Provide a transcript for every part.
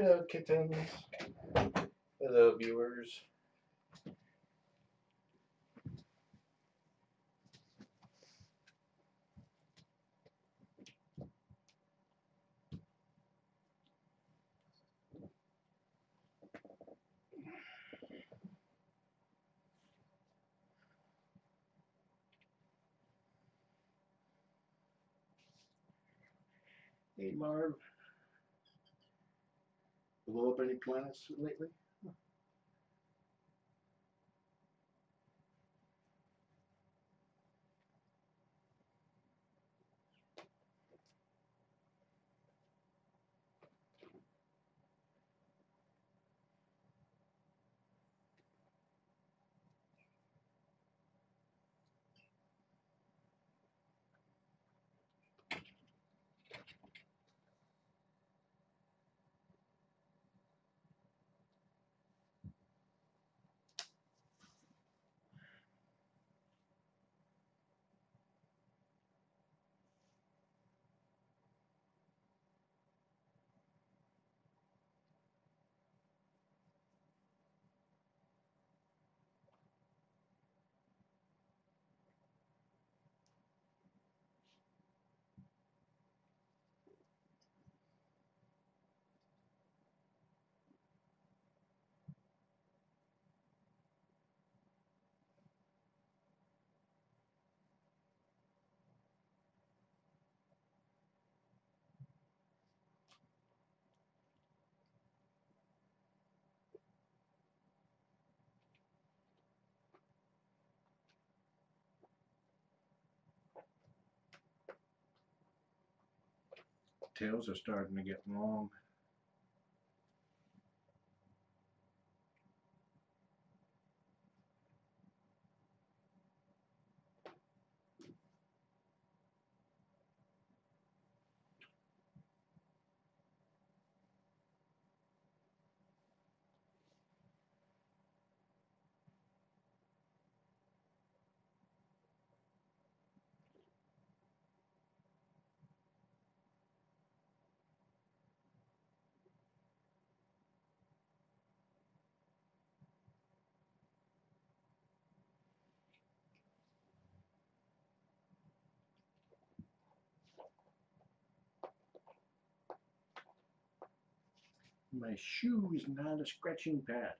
Hello, kittens. Hello, viewers. Hey, Marv. Blow up any planets lately? Huh. Tails are starting to get long. My shoe is not a scratching pad.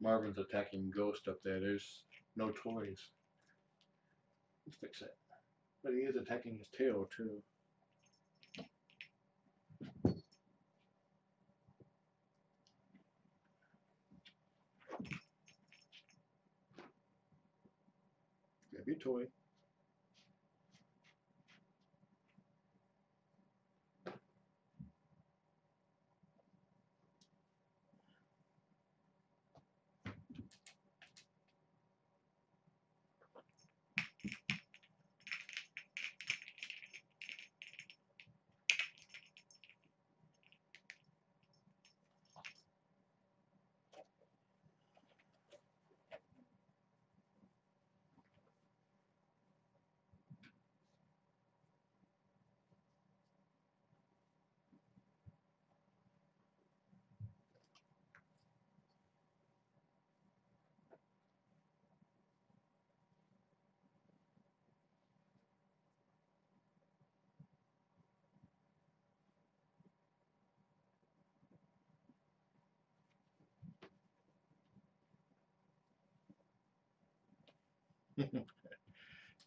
Marvin's attacking Ghost up there. There's no toys. Let's fix it. But he is attacking his tail too. Grab your toy.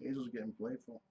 Hazel's getting playful.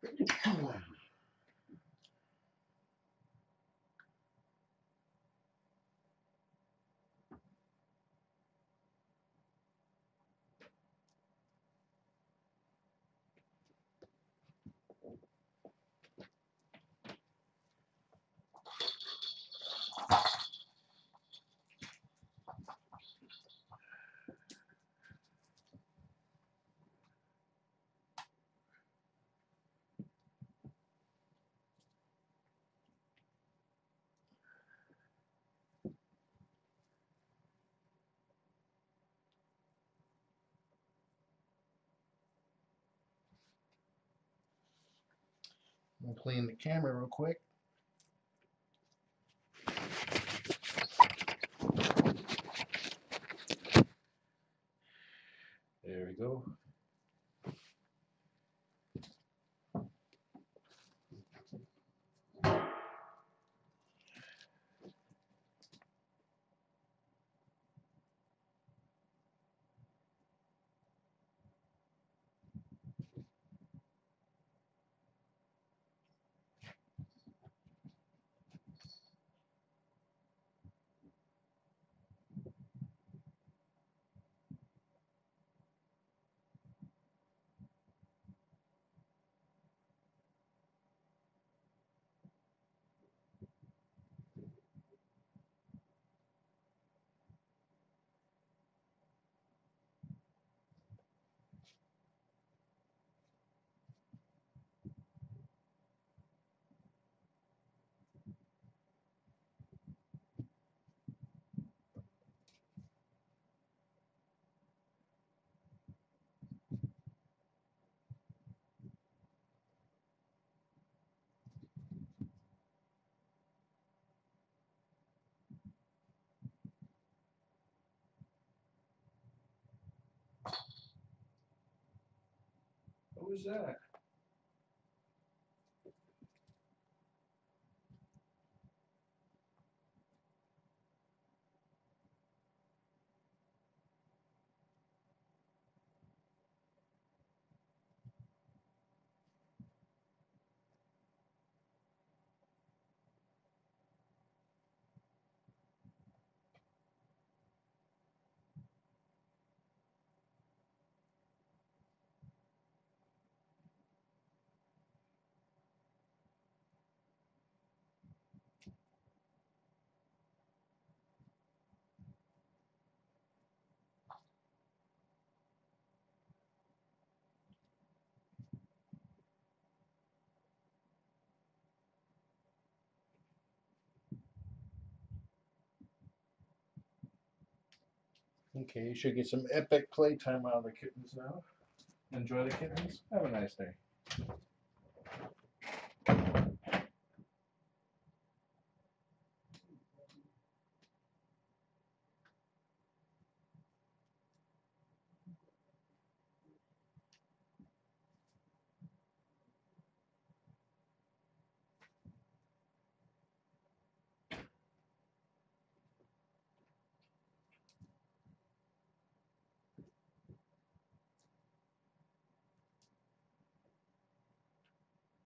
I'm gonna clean the camera real quick. There we go. What was that? Okay, you should get some epic playtime out of the kittens now. Enjoy the kittens. Have a nice day.